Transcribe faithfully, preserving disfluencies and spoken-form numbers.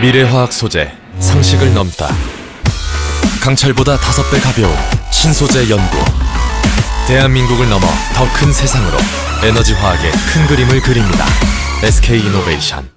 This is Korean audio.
미래화학 소재, 상식을 넘다. 강철보다 다섯 배 가벼운 신소재 연구. 대한민국을 넘어 더 큰 세상으로 에너지화학의 큰 그림을 그립니다. 에스케이이노베이션.